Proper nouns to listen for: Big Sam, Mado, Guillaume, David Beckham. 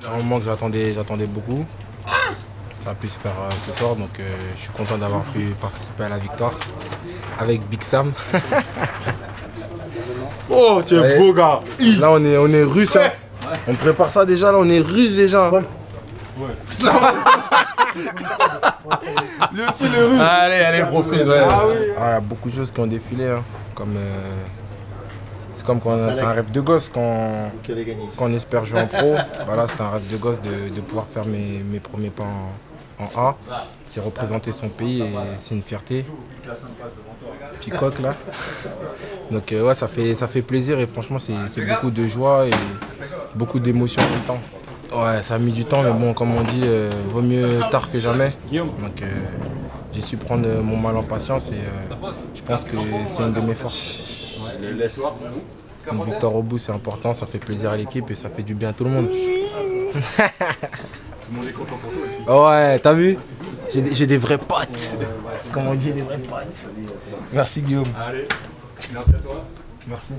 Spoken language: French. C'est un moment que j'attendais beaucoup. Ça a pu se faire ce soir, donc je suis content d'avoir pu participer à la victoire avec Big Sam. Oh, tu es beau gars. Là on est russe, ouais. Hein. On prépare ça déjà, là on est russe déjà. Ouais. Ouais. Lui aussi le russe. Allez, profite. Ouais. Ah, oui. Ah, beaucoup de choses qui ont défilé, hein. Comme... C'est comme quand c'est un rêve de gosse quand on espère jouer en pro. Voilà, c'est un rêve de gosse de pouvoir faire mes premiers pas en A. C'est représenter son pays et c'est une fierté. Petit coq là. Donc ouais, ça fait plaisir et franchement c'est beaucoup de joie et beaucoup d'émotions en même temps. Ouais, ça a mis du temps mais bon, comme on dit, vaut mieux tard que jamais. Donc j'ai su prendre mon mal en patience et je pense que c'est une de mes forces. Une victoire au bout, c'est important, ça fait plaisir à l'équipe et ça fait du bien à tout le monde. Tout le monde est content pour toi aussi. Ouais, t'as vu? J'ai des vrais potes. Comment on dit, des vrais potes. Merci Guillaume. Allez, merci à toi. Merci.